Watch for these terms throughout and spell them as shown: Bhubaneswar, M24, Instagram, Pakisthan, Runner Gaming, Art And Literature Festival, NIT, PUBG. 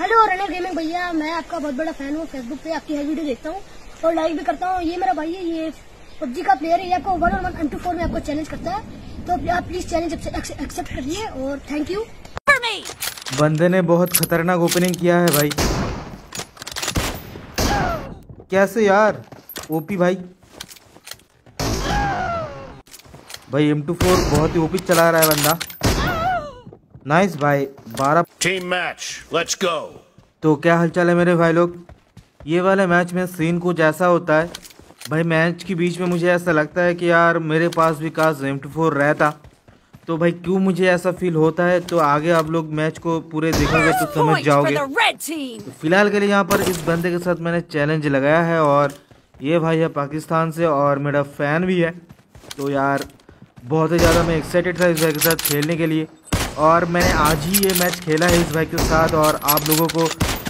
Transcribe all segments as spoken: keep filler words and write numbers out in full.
Hello runner gaming भैया, मैं आपका बहुत बड़ा फैन हूँ। फेसबुक पे आपकी हर वीडियो देखता हूँ और लाइक भी करता हूँ। ये मेरा भाई है, ये पबजी का प्लेयर है। ये आपको one one M two four में आपको चैलेंज करता है, तो आप प्लीज चैलेंज एक्सेप्ट करिए और थैंक यू। बंदे ने बहुत खतरनाक ओपनिंग किया है भाई, कैसे यार, ओपी भाई। भाई एम टू फोर बहुत ही ओपी चला रहा है बंदा। नाइस भाई, बारह टीम मैच, लेट्स गो। तो क्या हालचाल है मेरे भाई लोग। ये वाले मैच में सीन कुछ ऐसा होता है भाई, मैच के बीच में मुझे ऐसा लगता है कि यार मेरे पास भी काश एम टू फोर रहता, तो भाई क्यों मुझे ऐसा फील होता है। तो आगे आप लोग मैच को पूरे देखोगे तो समझ जाओगे। तो फिलहाल के लिए यहाँ पर इस बंदे के साथ मैंने चैलेंज लगाया है और ये भाई है पाकिस्तान से और मेरा फैन भी है। तो यार बहुत ही ज़्यादा मैं एक्साइटेड था इस भाई के साथ खेलने के लिए और मैंने आज ही ये मैच खेला है इस भाई के साथ और आप लोगों को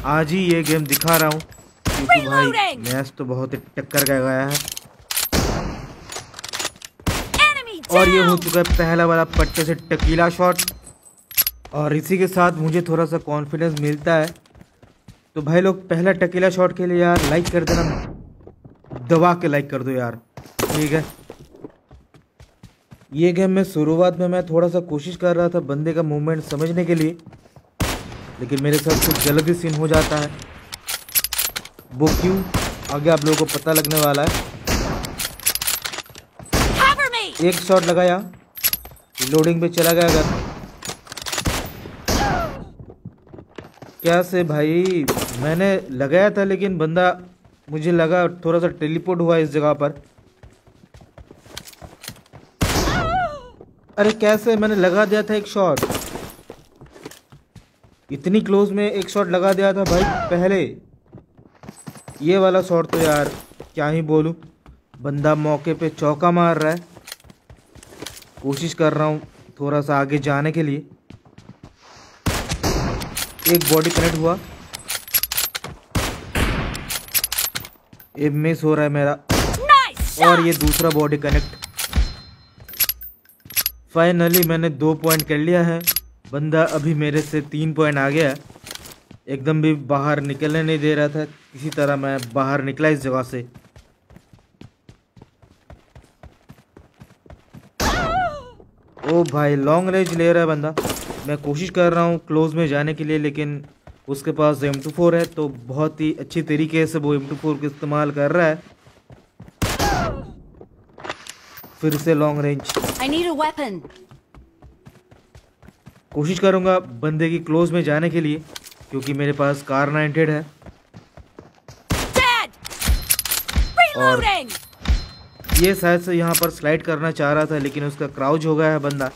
आज ही ये गेम दिखा रहा हूँ क्योंकि भाई मैच तो बहुत ही टक्कर का गया है। और ये हो चुका है पहला वाला पट्टे से टकीला शॉट और इसी के साथ मुझे थोड़ा सा कॉन्फिडेंस मिलता है। तो भाई लोग पहला टकीला शॉट के लिए यार लाइक कर देना, दबा के लाइक कर दो यार, ठीक है। ये गेम में शुरुआत में मैं थोड़ा सा कोशिश कर रहा था बंदे का मूवमेंट समझने के लिए, लेकिन मेरे साथ कुछ गलत ही सीन हो जाता है। वो क्यों, आगे आप लोगों को पता लगने वाला है। एक शॉट लगाया, लोडिंग पे चला गया। अगर क्या से भाई मैंने लगाया था, लेकिन बंदा मुझे लगा थोड़ा सा टेलीपोर्ट हुआ इस जगह पर। अरे कैसे मैंने लगा दिया था एक शॉट, इतनी क्लोज में एक शॉट लगा दिया था भाई पहले। ये वाला शॉट तो यार क्या ही बोलूं, बंदा मौके पे चौका मार रहा है। कोशिश कर रहा हूँ थोड़ा सा आगे जाने के लिए। एक बॉडी कनेक्ट हुआ, ये मिस हो रहा है मेरा और ये दूसरा बॉडी कनेक्ट। फाइनली मैंने दो पॉइंट कर लिया है, बंदा अभी मेरे से तीन पॉइंट आ गया है। एकदम भी बाहर निकलने नहीं दे रहा था, किसी तरह मैं बाहर निकला इस जगह से। ओ भाई लॉन्ग रेंज ले रहा है बंदा। मैं कोशिश कर रहा हूँ क्लोज में जाने के लिए, लेकिन उसके पास एम टू फोर है तो बहुत ही अच्छी तरीके से वो एम टू फोर का इस्तेमाल कर रहा है। फिर से long range, I need a weapon. कोशिश करूँगा बंदे की क्लोज में जाने के लिए क्योंकि मेरे पास कार नाइंटेड है। और ये शायद से यहाँ पर स्लाइड करना चाह रहा था, लेकिन उसका क्राउच हो गया है बंदा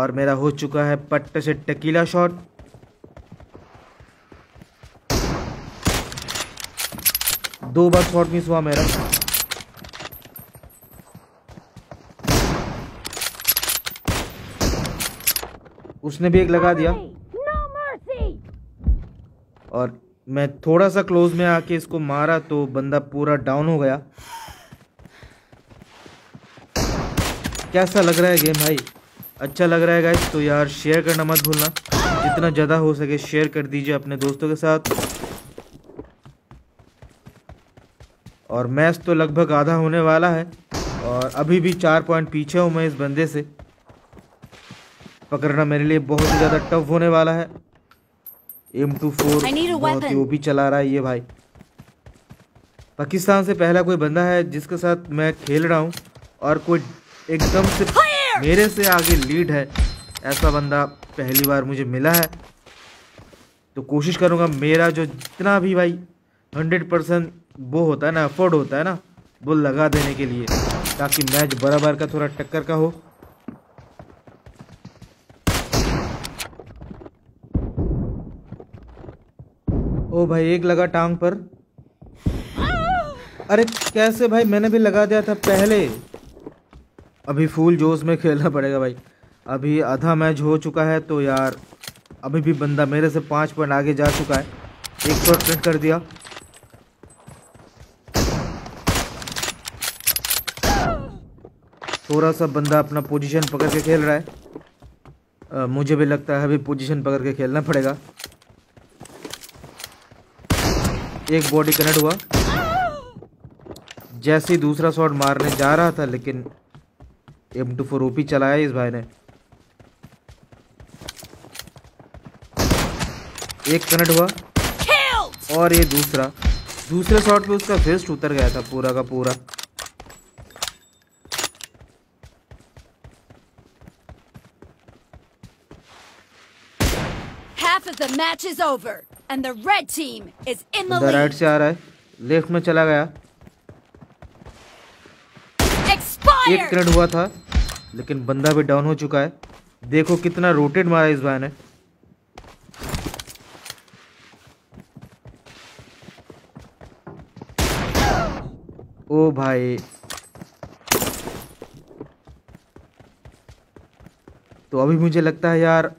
और मेरा हो चुका है पट्टे से टकीला शॉट। दो बार शॉट मिस हुआ मेरा। उसने भी एक लगा दिया और मैं थोड़ा सा क्लोज में आके इसको मारा तो बंदा पूरा डाउन हो गया। कैसा लग रहा है गेम भाई, अच्छा लग रहा है गाइस। तो यार शेयर करना मत भूलना, जितना ज़्यादा हो सके शेयर कर दीजिए अपने दोस्तों के साथ। और मैच तो लगभग आधा होने वाला है और अभी भी चार पॉइंट पीछे हूँ मैं इस बंदे से। पकड़ना मेरे लिए बहुत ही ज़्यादा टफ होने वाला है। एम टू फोर बहुत ही ओपी चला रहा है ये भाई। पाकिस्तान से पहला कोई बंदा है जिसके साथ मैं खेल रहा हूँ और कोई एकदम से मेरे से आगे लीड है, ऐसा बंदा पहली बार मुझे मिला है। तो कोशिश करूँगा मेरा जो जितना भी भाई हंड्रेड परसेंट वो होता है ना, अफोर्ड होता है ना, वो लगा देने के लिए, ताकि मैच बराबर का थोड़ा टक्कर का हो। ओ भाई एक लगा टांग पर। अरे कैसे भाई मैंने भी लगा दिया था पहले। अभी फुल जोश में खेलना पड़ेगा भाई, अभी आधा मैच हो चुका है। तो यार अभी भी बंदा मेरे से पाँच पॉइंट आगे जा चुका है। एक शॉट कट कर दिया। थोड़ा सा बंदा अपना पोजीशन पकड़ के खेल रहा है, आ, मुझे भी लगता है अभी पोजीशन पकड़ के खेलना पड़ेगा। एक बॉडी कनेक्ट हुआ। जैसे ही दूसरा शॉट मारने जा रहा था लेकिन एम टू फोर ओपी चलाया इस भाई ने। एक कनेक्ट हुआ और ये दूसरा दूसरे शॉट पे उसका वेस्ट उतर गया था पूरा का पूरा। Half of the match is over and the red team is in the lead. Right से आ रहा है, लेफ्ट में चला गया। Expired. एक कनेक्ट हुआ था लेकिन बंदा भी डाउन हो चुका है। देखो कितना रोटेट मारा इस भाई ने। ओ भाई, तो अभी मुझे लगता है यार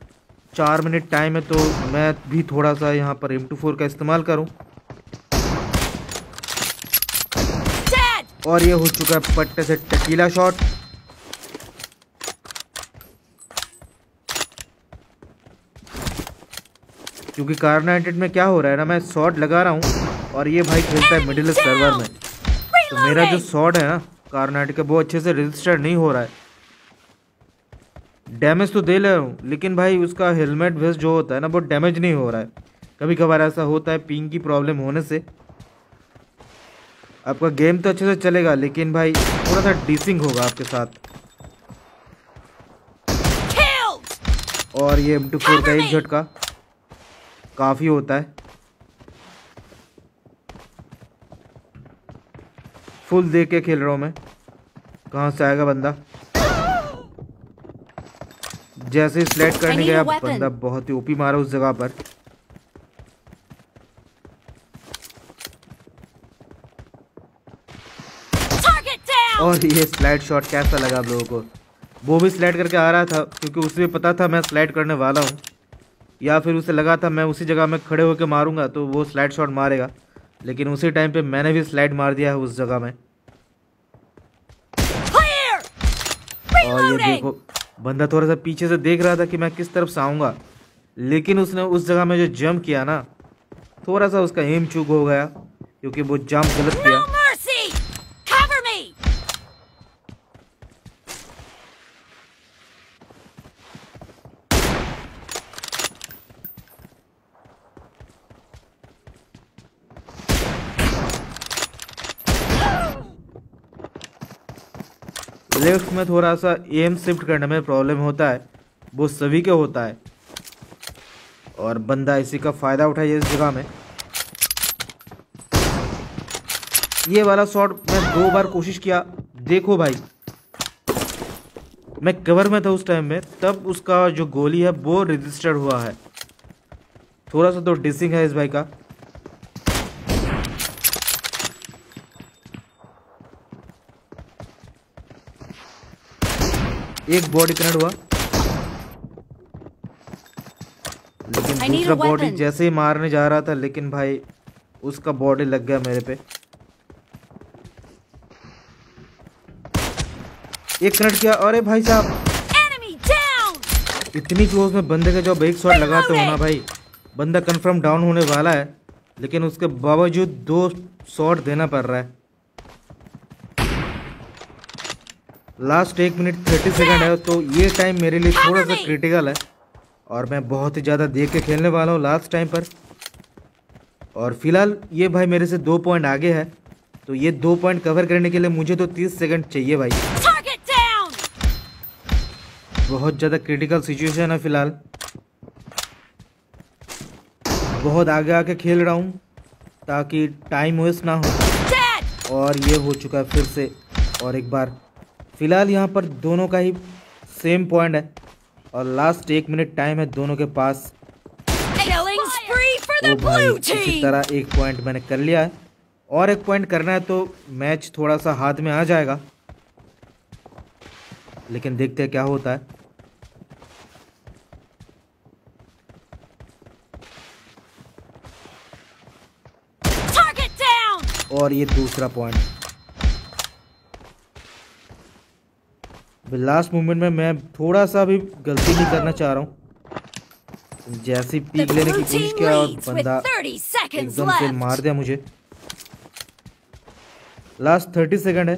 चार मिनट टाइम है तो मैं भी थोड़ा सा यहाँ पर एम टू फोर का इस्तेमाल करूँ। और ये हो चुका है पट्टे से टकीला शॉट। क्योंकि कार्नाइटेड में क्या हो रहा है ना, मैं शॉट लगा रहा हूँ और ये भाई खेलता है मिडिल सर्वर में, तो मेरा जो शॉट है ना कार्नाइट का वो अच्छे से रजिस्टर नहीं हो रहा है। डैमेज तो दे ले रहा हूँ लेकिन भाई उसका हेलमेट वेस्ट जो होता है ना वो डैमेज नहीं हो रहा है। कभी कभार ऐसा होता है पिंग की प्रॉब्लम होने से आपका गेम तो अच्छे से चलेगा लेकिन भाई थोड़ा सा डिसिंग होगा आपके साथ। और ये एम टू फोर का एक झटका काफ़ी होता है। फुल देख के खेल रहा हूँ मैं, कहाँ से आएगा बंदा। जैसे ही स्लैट करने गया बंदा बहुत ही ओपी मारा उस जगह पर। और ये स्लाइड शॉट कैसा लगा आप लोगों को? वो भी स्लाइड करके आ रहा था क्योंकि उसे भी पता था मैं स्लाइड करने वाला हूँ, या फिर उसे लगा था मैं उसी जगह में खड़े होकर मारूंगा तो वो स्लाइड शॉट मारेगा, लेकिन उसी टाइम पे मैंने भी स्लाइड मार दिया है उस जगह में। और ये देखो बंदा थोड़ा सा पीछे से देख रहा था कि मैं किस तरफ से आऊँगा, लेकिन उसने उस जगह में जो जंप किया ना थोड़ा सा उसका एम चूक हो गया क्योंकि वो जंप गलत किया। लेफ्ट में थोड़ा सा एम शिफ्ट करने में प्रॉब्लम होता है, वो सभी के होता है और बंदा इसी का फ़ायदा उठाया इस जगह में। ये वाला शॉट मैं दो बार कोशिश किया। देखो भाई मैं कवर में था उस टाइम में, तब उसका जो गोली है वो रजिस्टर्ड हुआ है। थोड़ा सा तो डिसिंग है इस भाई का। एक बॉडी कनेक्ट हुआ लेकिन दूसरा बॉडी जैसे ही मारने जा रहा था लेकिन भाई उसका बॉडी लग गया मेरे पे। एक कनेक्ट किया। अरे भाई साहब इतनी क्लोज में बंदे का जब एक शॉट लगाते हो ना भाई, बंदा कंफर्म डाउन होने वाला है लेकिन उसके बावजूद दो शॉट देना पड़ रहा है। लास्ट एक मिनट थर्टी सेकेंड है तो ये टाइम मेरे लिए थोड़ा सा क्रिटिकल है और मैं बहुत ही ज़्यादा देख के खेलने वाला हूँ लास्ट टाइम पर। और फिलहाल ये भाई मेरे से दो पॉइंट आगे है तो ये दो पॉइंट कवर करने के लिए मुझे तो तीस सेकेंड चाहिए भाई। बहुत ज़्यादा क्रिटिकल सिचुएशन है फिलहाल, बहुत आगे आके खेल रहा हूँ ताकि टाइम वेस्ट ना हो। और ये हो चुका है फिर से और एक बार। फिलहाल यहाँ पर दोनों का ही सेम पॉइंट है और लास्ट एक मिनट टाइम है दोनों के पास। ओ भाई इसी तरह एक पॉइंट मैंने कर लिया है और एक पॉइंट करना है तो मैच थोड़ा सा हाथ में आ जाएगा, लेकिन देखते हैं क्या होता है। और ये दूसरा पॉइंट लास्ट मोमेंट में मैं थोड़ा सा भी गलती नहीं करना चाह रहा हूँ। जैसे पीक लेने की कोशिश किया और बंदा एकदम से मार दिया मुझे। लास्ट थर्टी सेकंड है,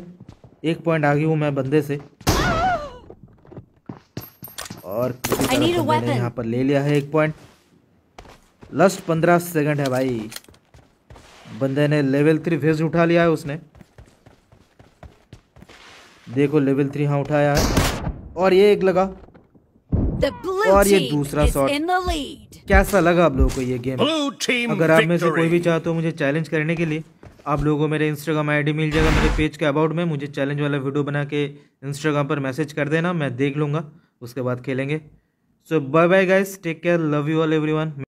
एक पॉइंट आगे हूँ मैं बंदे से और मैंने यहाँ पर ले लिया है एक पॉइंट। लास्ट पंद्रह सेकंड है भाई, बंदे ने लेवल थ्री वेस्ट उठा लिया है उसने, देखो लेवल थ्री हाँ उठाया है और ये एक लगा और ये दूसरा शॉट। कैसा लगा आप लोगों को ये गेम? अगर आप में से कोई भी चाहते हो मुझे चैलेंज करने के लिए, आप लोगों को मेरे इंस्टाग्राम आईडी मिल जाएगा मेरे पेज के अबाउट में, मुझे चैलेंज वाला वीडियो बना के इंस्टाग्राम पर मैसेज कर देना, मैं देख लूँगा, उसके बाद खेलेंगे। So bye bye guys, take care, love you all everyone.